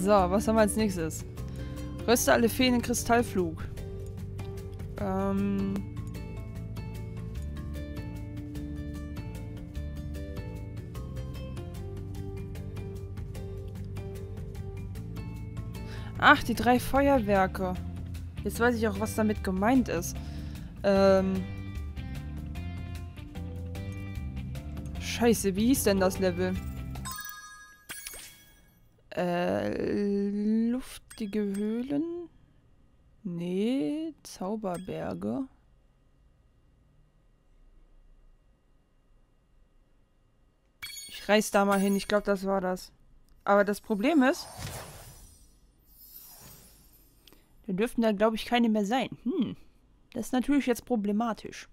So, was haben wir als nächstes? Röste alle Feen in Kristallflug. Ach, die 3 Feuerwerke. Jetzt weiß ich auch, was damit gemeint ist. Scheiße, wie hieß denn das Level? Luftige Höhlen? Nee, Zauberberge. Ich reiß da mal hin, ich glaube, das war das. Aber das Problem ist... Da dürften da, glaube ich, keine mehr sein. Das ist natürlich jetzt problematisch.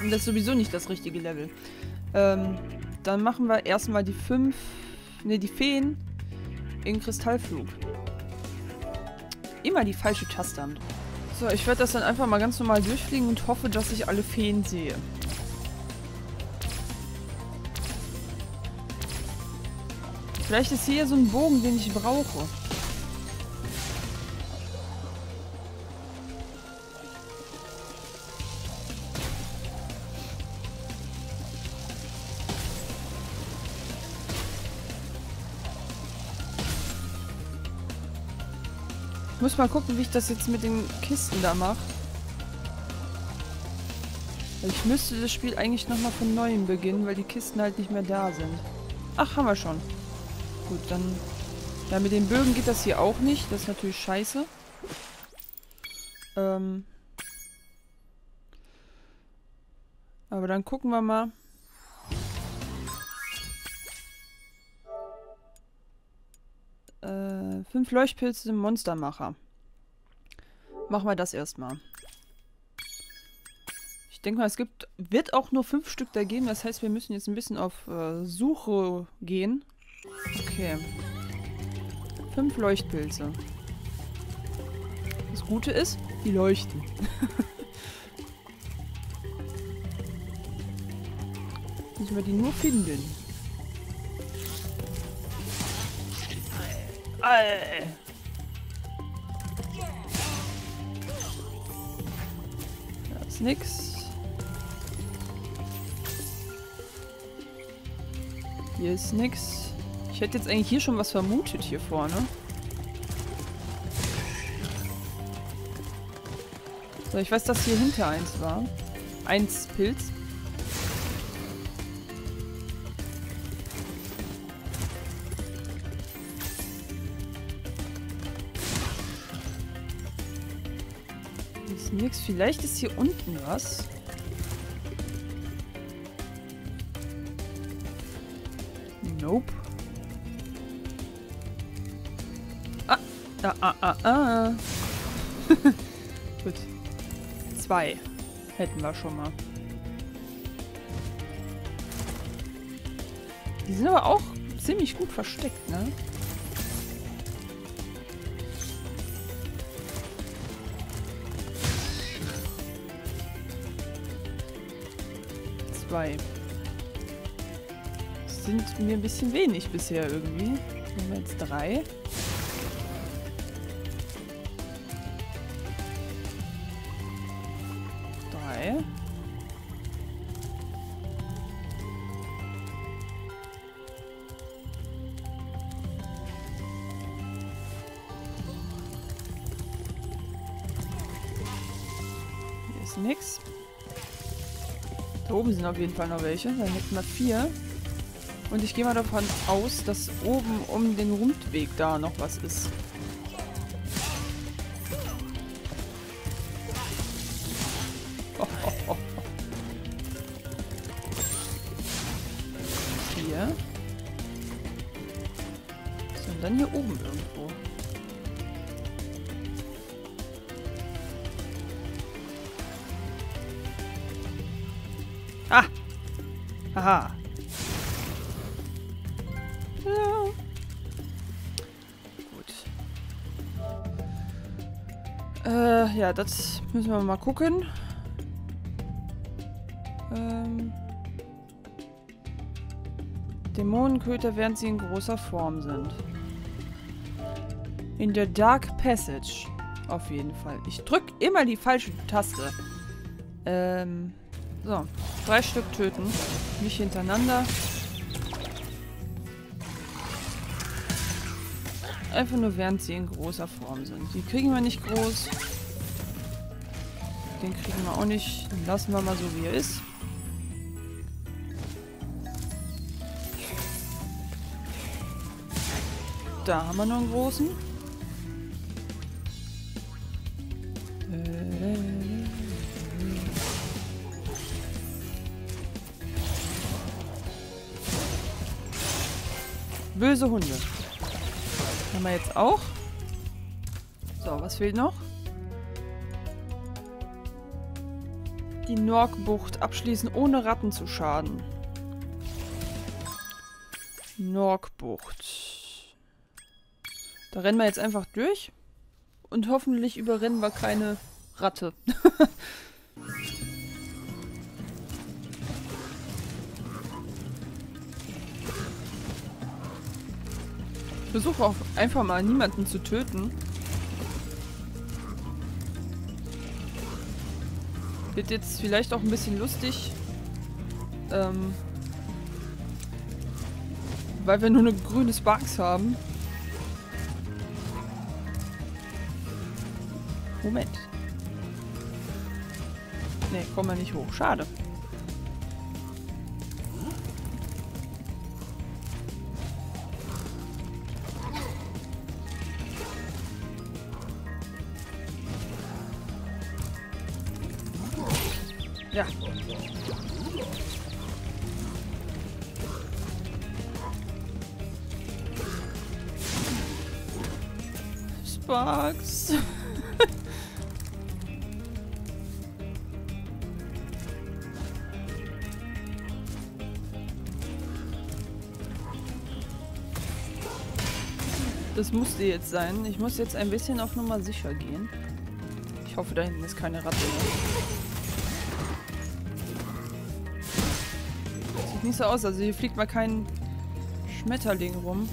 Und das ist sowieso nicht das richtige Level. Dann machen wir erstmal die 5... Ne, die Feen in Kristallflug. Immer die falsche Taste haben. So, ich werde das dann einfach mal ganz normal durchfliegen und hoffe, dass ich alle Feen sehe. Vielleicht ist hier so ein Bogen, den ich brauche. Ich muss mal gucken, wie ich das jetzt mit den Kisten da mache. Ich müsste das Spiel eigentlich nochmal von Neuem beginnen, weil die Kisten halt nicht mehr da sind. Ach, haben wir schon. Gut, dann... Ja, mit den Bögen geht das hier auch nicht. Das ist natürlich scheiße. Aber dann gucken wir mal. Fünf Leuchtpilze im Monstermacher. Machen wir das erstmal. Ich denke mal, es wird auch nur 5 Stück da geben. Das heißt, wir müssen jetzt ein bisschen auf Suche gehen. Okay. 5 Leuchtpilze. Das Gute ist, die leuchten. Müssen wir die nur finden. Da ist nix. Hier ist nix. Ich hätte jetzt eigentlich hier schon was vermutet, hier vorne. So, ich weiß, dass hier hinter eins war. 1 Pilz. Nix. Vielleicht ist hier unten was. Nope. Ah. Gut. 2. Hätten wir schon mal. Die sind aber auch ziemlich gut versteckt, ne? Das sind mir ein bisschen wenig bisher irgendwie. Haben wir jetzt 3. Hier ist nichts. Da oben sind auf jeden Fall noch welche. Dann hätten wir 4. Und ich gehe mal davon aus, dass oben um den Rundweg da noch was ist. Oh. 4. So, und dann hier oben irgendwo. Ah! Haha! Ja. Gut. Ja, das müssen wir mal gucken. Dämonenköter, während sie in großer Form sind. In der Dark Passage. Auf jeden Fall. Ich drücke immer die falsche Taste. So. 3 Stück töten. Nicht hintereinander. Einfach nur, während sie in großer Form sind. Die kriegen wir nicht groß. Den kriegen wir auch nicht. Den lassen wir mal so, wie er ist. Da haben wir noch einen großen. Böse Hunde. Haben wir jetzt auch. So, was fehlt noch? Die Norg-Bucht abschließen, ohne Ratten zu schaden. Norg-Bucht. Da rennen wir jetzt einfach durch. Und hoffentlich überrennen wir keine Ratte. Ich versuche auch einfach mal niemanden zu töten. Wird jetzt vielleicht auch ein bisschen lustig, weil wir nur eine grüne Sparks haben. Moment. Ne, kommen wir nicht hoch. Schade. Ja. Sparks. Das musste jetzt sein. Ich muss jetzt ein bisschen auf Nummer sicher gehen. Ich hoffe, da hinten ist keine Ratte mehr. Nicht so aus, also hier fliegt mal kein Schmetterling rum.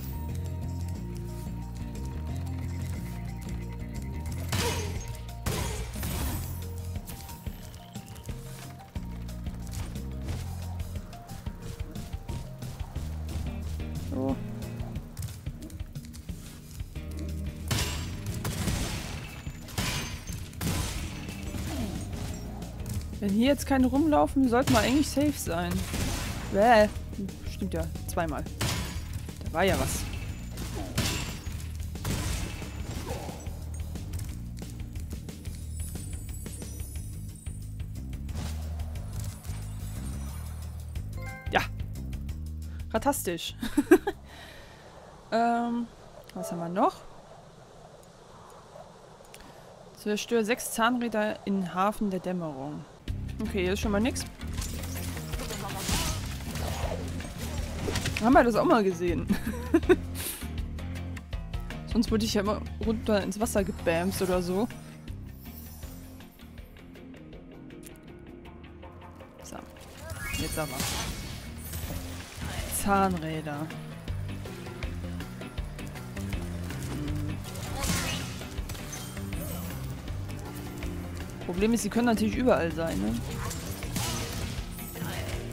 So. Wenn hier jetzt keine rumlaufen, sollten wir eigentlich safe sein. Bäh. Stimmt ja, zweimal. Da war ja was. Ja. Fantastisch. Was haben wir noch? Zerstör 6 Zahnräder in Hafen der Dämmerung. Okay, hier ist schon mal nichts. Haben wir das auch mal gesehen. Sonst wurde ich ja immer runter ins Wasser gebämst oder so. So. Jetzt aber. Zahnräder. Problem ist, sie können natürlich überall sein,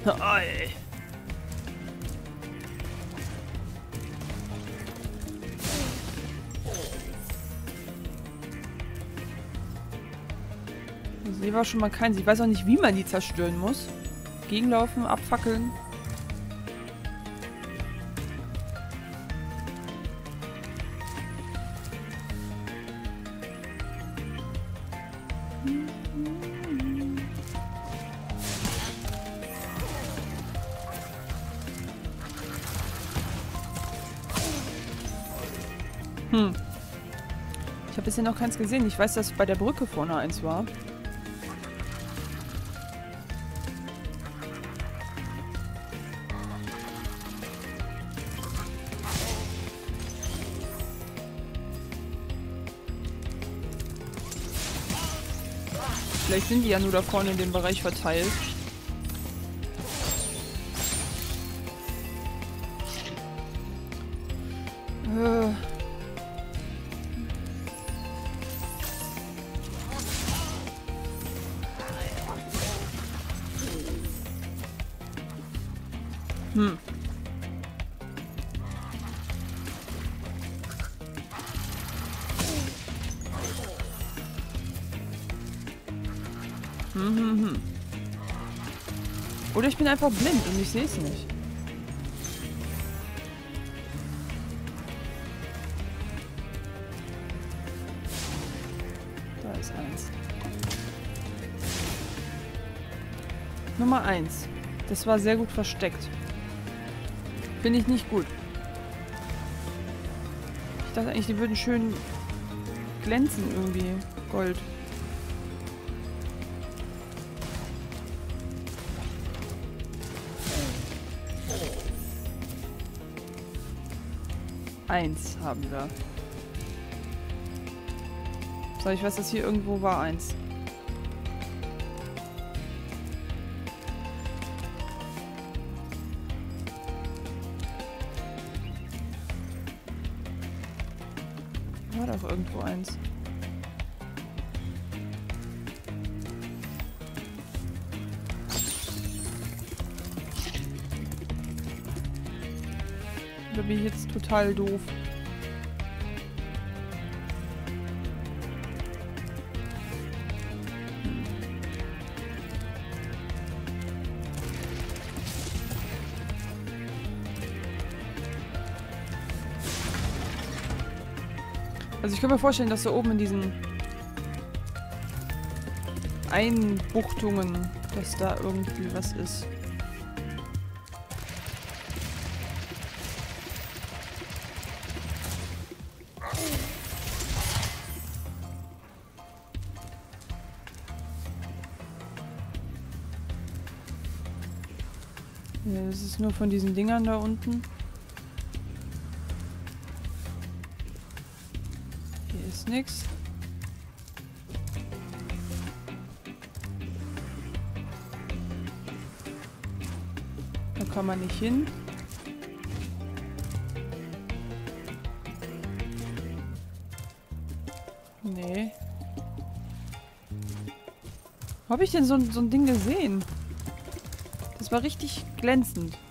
ne? Ei. Hier war schon mal keins. Ich weiß auch nicht, wie man die zerstören muss. Gegenlaufen, abfackeln. Ich habe bisher noch keins gesehen. Ich weiß, dass bei der Brücke vorne eins war. Vielleicht sind die ja nur da vorne in dem Bereich verteilt. Hm. Oder ich bin einfach blind und ich sehe es nicht. Da ist eins. Nummer 1. Das war sehr gut versteckt. Finde ich nicht gut. Ich dachte eigentlich, die würden schön glänzen irgendwie. Gold. Eins haben wir. So, ich weiß, dass hier irgendwo war eins. War doch irgendwo eins. Da bin ich jetzt total doof. Also ich kann mir vorstellen, dass da oben in diesen Einbuchtungen, dass da irgendwie was ist. Das ist nur von diesen Dingern da unten. Hier ist nichts. Da kann man nicht hin. Nee. Wo habe ich denn so ein Ding gesehen? Das war richtig glänzend. Hm.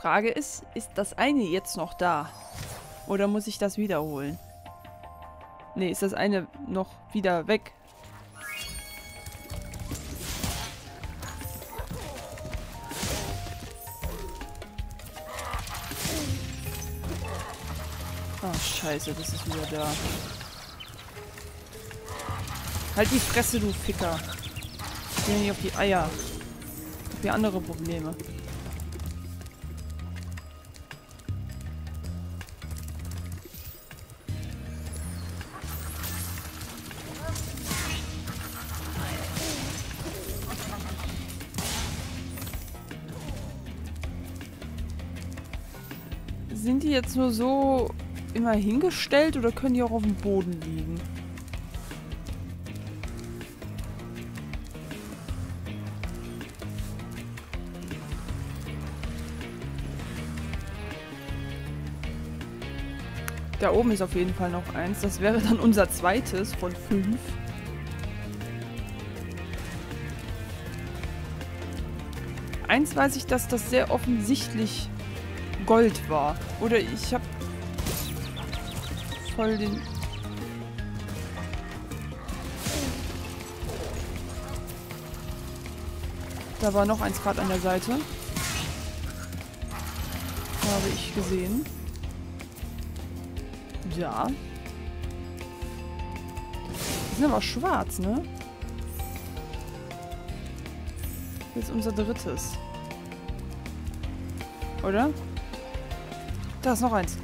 Frage ist das eine jetzt noch da? Oder muss ich das wiederholen? Nee, ist das eine noch wieder weg? Ah, scheiße, das ist wieder da. Halt die Fresse, du Ficker. Ich bin nicht auf die Eier. Ich hab hier andere Probleme. Sind die jetzt nur so immer hingestellt oder können die auch auf dem Boden liegen? Da oben ist auf jeden Fall noch eins. Das wäre dann unser zweites von 5. Eins weiß ich, dass das sehr offensichtlich Gold war. Oder ich habe voll den... Da war noch eins gerade an der Seite. Habe ich gesehen. Ja. Die sind aber schwarz, ne? Jetzt unser drittes. Oder? Da ist noch eins.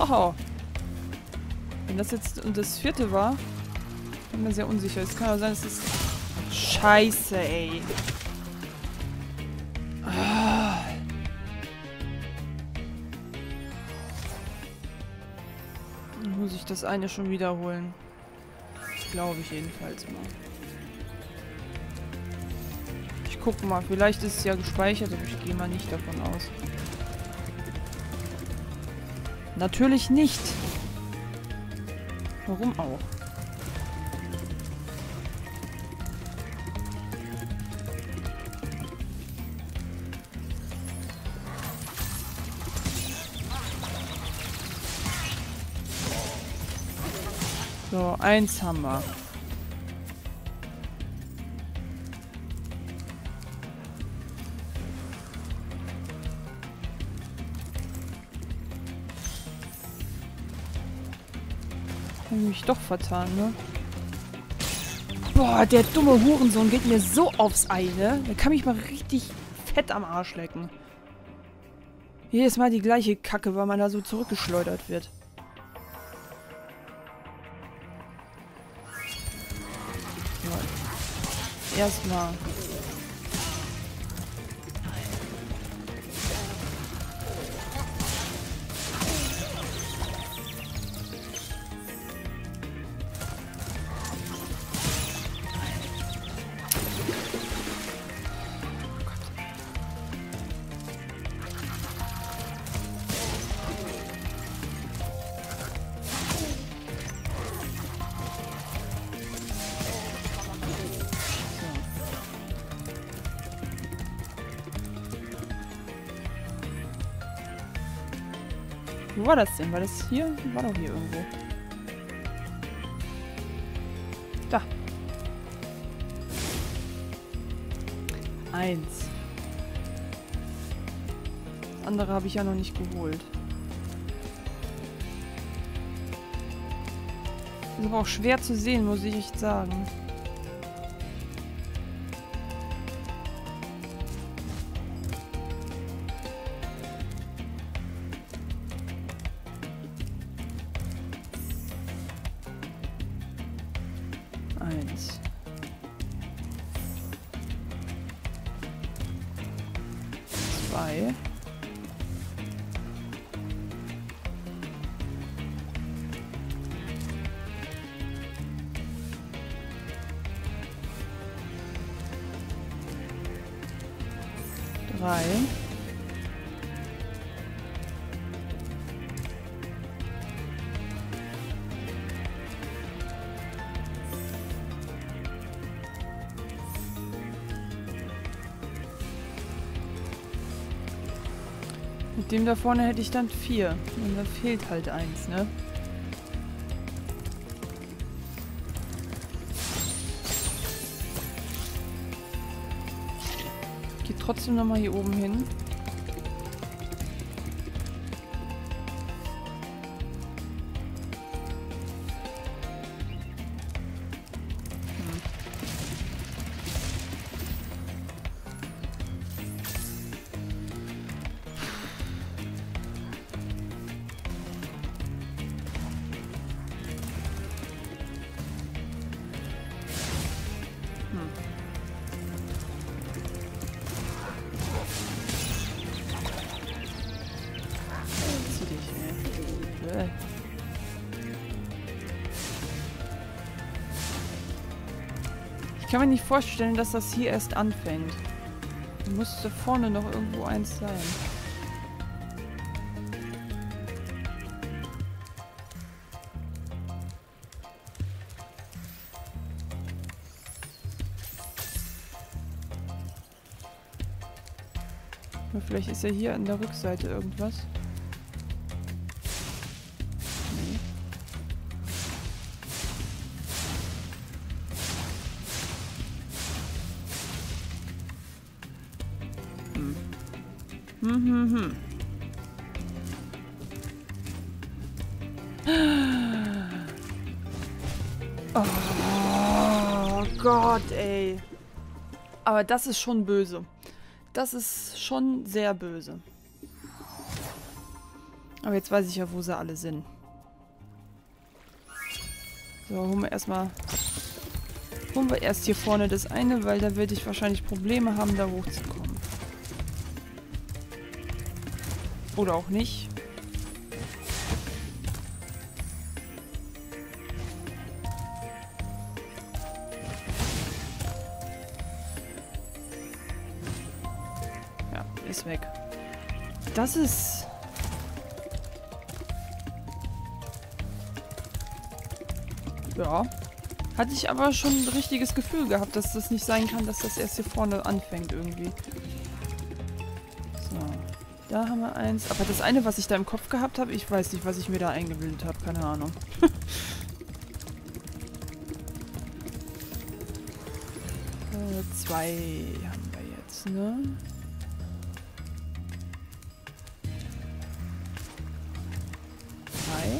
Oh. Wenn das jetzt das vierte war, bin mir sehr unsicher. Es kann aber sein, es ist... Scheiße, ey. Ah. Dann muss ich das eine schon wiederholen. glaube ich jedenfalls mal. Ich gucke mal, vielleicht ist es ja gespeichert, aber ich gehe mal nicht davon aus. Natürlich nicht. Warum auch? So, eins haben wir. Hab mich doch vertan, ne? Boah, der dumme Hurensohn geht mir so aufs Ei, ne? Der kann mich mal richtig fett am Arsch lecken. Jedes Mal die gleiche Kacke, weil man da so zurückgeschleudert wird. Erstmal. Wo war das denn? War das hier? War doch hier irgendwo. Da. 1. Das andere habe ich ja noch nicht geholt. Ist aber auch schwer zu sehen, muss ich echt sagen. Rein. Mit dem da vorne hätte ich dann 4. Und da fehlt halt 1, ne? Trotzdem nochmal hier oben hin. Ich kann mir nicht vorstellen, dass das hier erst anfängt. Müsste vorne noch irgendwo eins sein. Aber vielleicht ist ja hier an der Rückseite irgendwas. Oh Gott, ey. Aber das ist schon böse. Das ist schon sehr böse. Aber jetzt weiß ich ja, wo sie alle sind. So, holen wir erst hier vorne das eine, weil da werde ich wahrscheinlich Probleme haben, da hochzukommen. Oder auch nicht. Die ist weg. Das ist... Ja. Hatte ich aber schon ein richtiges Gefühl gehabt, dass das nicht sein kann, dass das erst hier vorne anfängt irgendwie. So. Da haben wir eins. Aber das eine, was ich da im Kopf gehabt habe, ich weiß nicht, was ich mir da eingebildet habe. Keine Ahnung. Zwei haben wir jetzt, ne? Drei.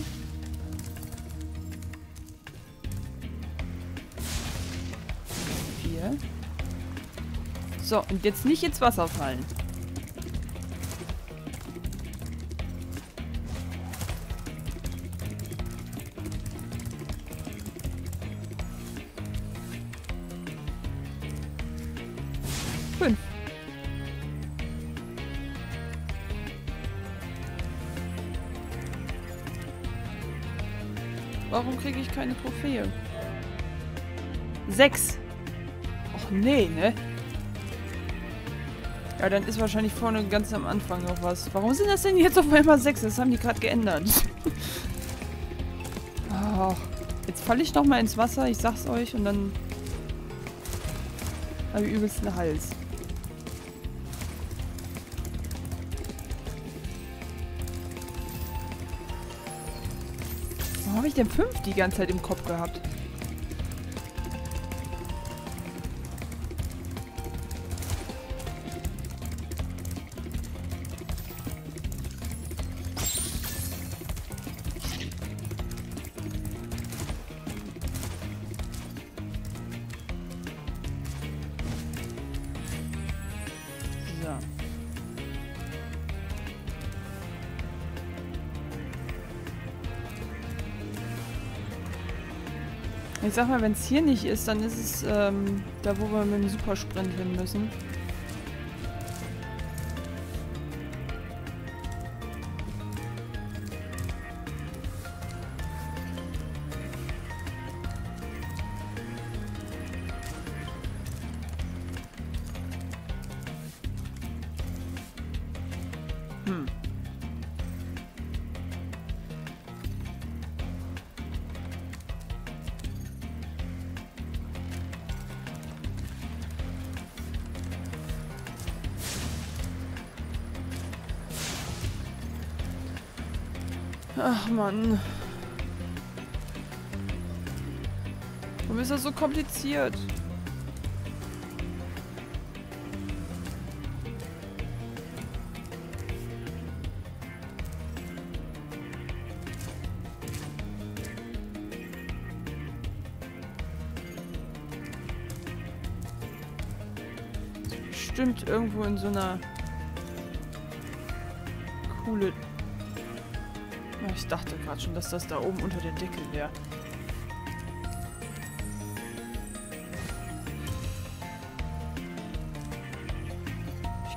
Vier. So, und jetzt nicht ins Wasser fallen. Warum kriege ich keine Trophäe? 6. Och nee, ne? Ja, dann ist wahrscheinlich vorne ganz am Anfang noch was. Warum sind das denn jetzt auf einmal 6? Das haben die gerade geändert. Oh, jetzt falle ich nochmal ins Wasser, ich sag's euch, und dann habe ich übelst einen Hals. Habe ich denn 5 die ganze Zeit im Kopf gehabt? Ich sag mal, wenn es hier nicht ist, dann ist es da, wo wir mit dem Supersprint hin müssen. Ach Mann. Warum ist das so kompliziert? Bestimmt irgendwo in so einer coole... Ich dachte gerade schon, dass das da oben unter der Decke wäre.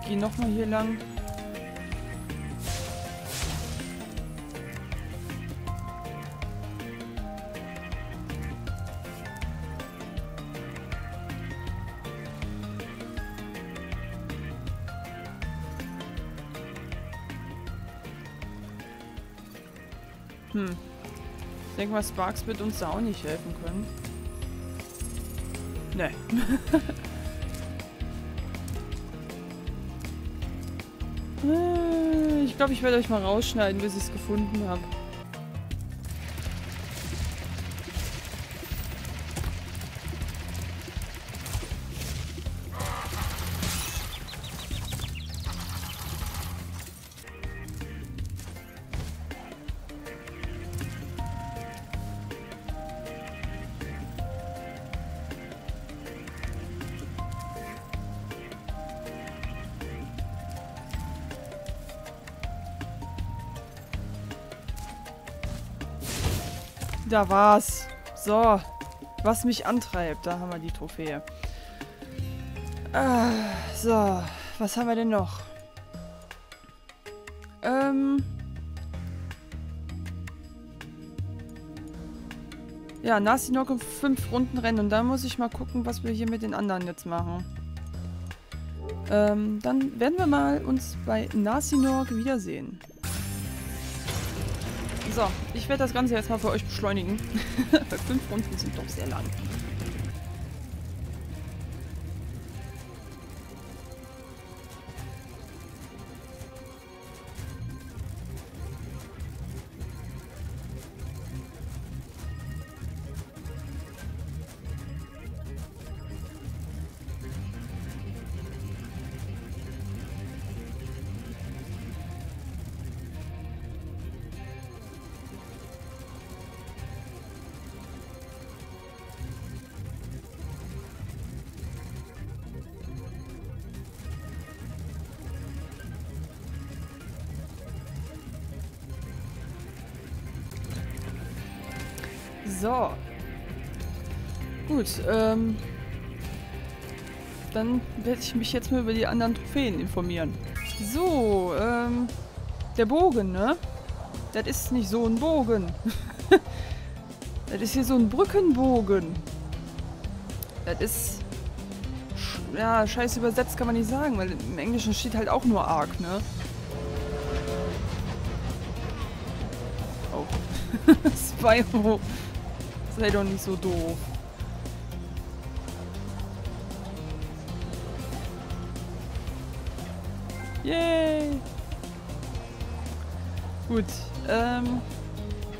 Ich gehe nochmal hier lang. Ich denke mal, Sparks wird uns da auch nicht helfen können. Nee. Ich glaube, ich werde euch mal rausschneiden, bis ich es gefunden habe. Da war's. So. Was mich antreibt. Da haben wir die Trophäe. So. Was haben wir denn noch? Ja, Nasi Nog im 5 Runden rennen. Und dann muss ich mal gucken, was wir hier mit den anderen jetzt machen. Dann werden wir mal uns bei Nasi Nog wiedersehen. So, ich werde das Ganze jetzt mal für euch beschleunigen. 5 Runden sind doch sehr lang. So. Gut, dann werde ich mich jetzt mal über die anderen Trophäen informieren. So, der Bogen, ne? Das ist nicht so ein Bogen. Das ist hier so ein Brückenbogen. Das ist... Ja, scheiß übersetzt kann man nicht sagen, weil im Englischen steht halt auch nur Arc, ne? Oh. Spyro. Sei doch nicht so doof. Yay! Gut.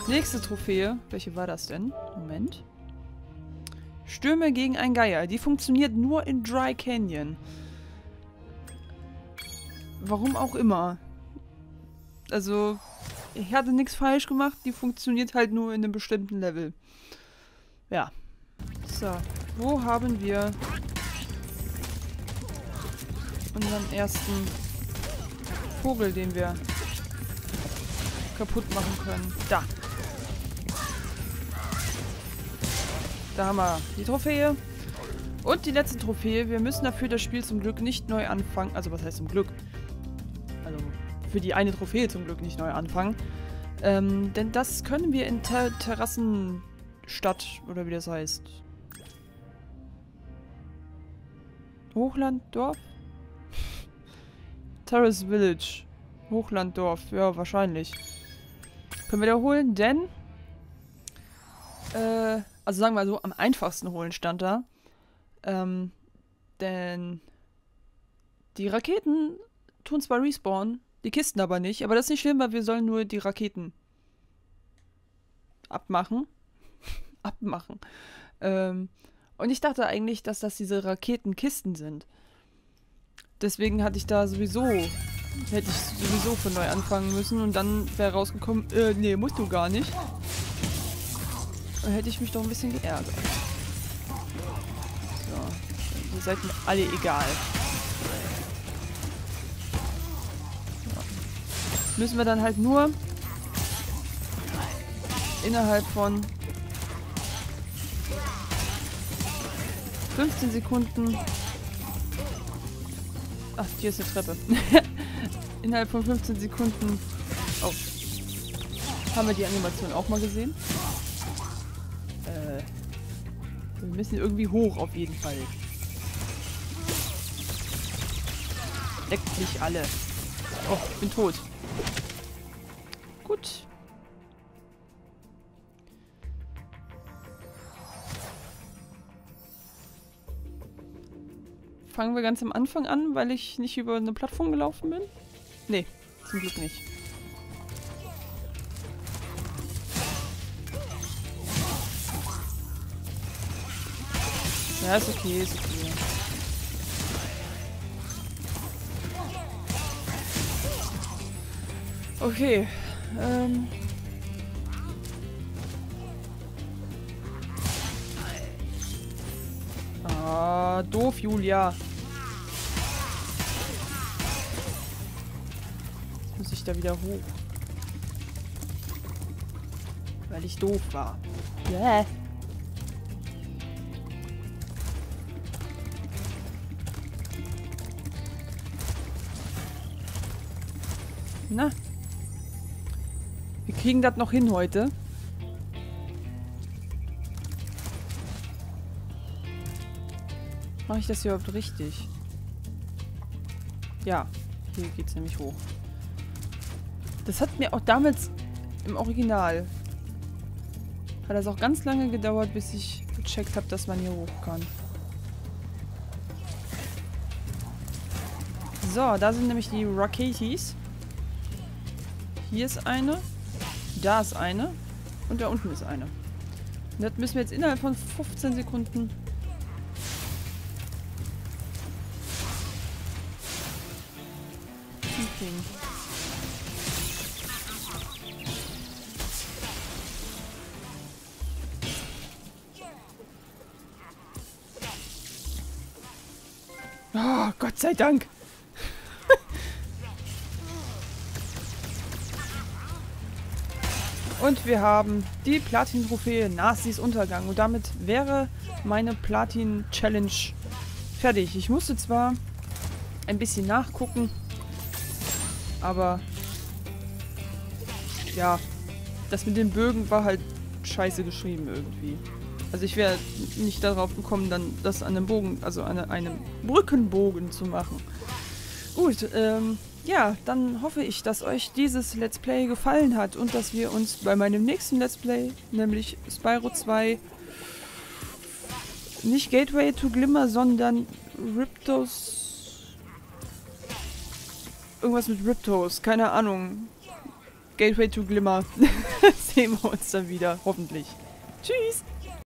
Nächste Trophäe. Welche war das denn? Moment. Stürme gegen einen Geier. Die funktioniert nur in Dry Canyon. Warum auch immer. Also, ich hatte nichts falsch gemacht. Die funktioniert halt nur in einem bestimmten Level. Ja. So. Wo haben wir unseren ersten Vogel, den wir kaputt machen können? Da. Da haben wir die Trophäe. Und die letzte Trophäe. Wir müssen dafür das Spiel zum Glück nicht neu anfangen. Also, was heißt zum Glück? Also, für die eine Trophäe zum Glück nicht neu anfangen. Denn das können wir in Terrassen... Stadt, oder wie das heißt. Hochlanddorf? Terrace Village. Hochlanddorf, ja, wahrscheinlich. Können wir da holen, denn... also sagen wir so, am einfachsten holen stand da. Denn... Die Raketen tun zwar respawnen, die Kisten aber nicht. Aber das ist nicht schlimm, weil wir sollen nur die Raketen... abmachen. Und ich dachte eigentlich, dass das diese Raketenkisten sind. Deswegen hätte ich sowieso von neu anfangen müssen und dann wäre rausgekommen, nee, musst du gar nicht. Dann hätte ich mich doch ein bisschen geärgert. So, ihr seid mir alle egal. Ja. Müssen wir dann halt nur innerhalb von 15 Sekunden. Ach, hier ist eine Treppe. Innerhalb von 15 Sekunden. Oh. Haben wir die Animation auch mal gesehen? Wir müssen irgendwie hoch auf jeden Fall. Deckt nicht alle. Oh, ich bin tot. Gut. Fangen wir ganz am Anfang an, weil ich nicht über eine Plattform gelaufen bin? Nee, zum Glück nicht. Ja, ist okay, ist okay. Okay, Ah, doof, Julia. Jetzt muss ich da wieder hoch. Weil ich doof war. Yeah. Na? Wir kriegen das noch hin heute. Mache ich das überhaupt richtig? Ja, hier geht's nämlich hoch. Das hat mir auch damals im Original... Hat das auch ganz lange gedauert, bis ich gecheckt habe, dass man hier hoch kann. So, da sind nämlich die Raketis. Hier ist eine. Da ist eine. Und da unten ist eine. Und das müssen wir jetzt innerhalb von 15 Sekunden... hinkriegen. Oh, Gott sei Dank! Und wir haben die Platin-Trophäe Nasis Untergang. Und damit wäre meine Platin-Challenge fertig. Ich musste zwar ein bisschen nachgucken, aber ja, das mit den Bögen war halt scheiße geschrieben irgendwie. Also ich wäre nicht darauf gekommen, dann das an einem Bogen, also an einem Brückenbogen zu machen. Gut, ja, dann hoffe ich, dass euch dieses Let's Play gefallen hat und dass wir uns bei meinem nächsten Let's Play, nämlich Spyro 2, nicht Gateway to Glimmer, sondern Ripto's... Irgendwas mit Ripto's, keine Ahnung. Gateway to Glimmer. Sehen wir uns dann wieder, hoffentlich. Tschüss!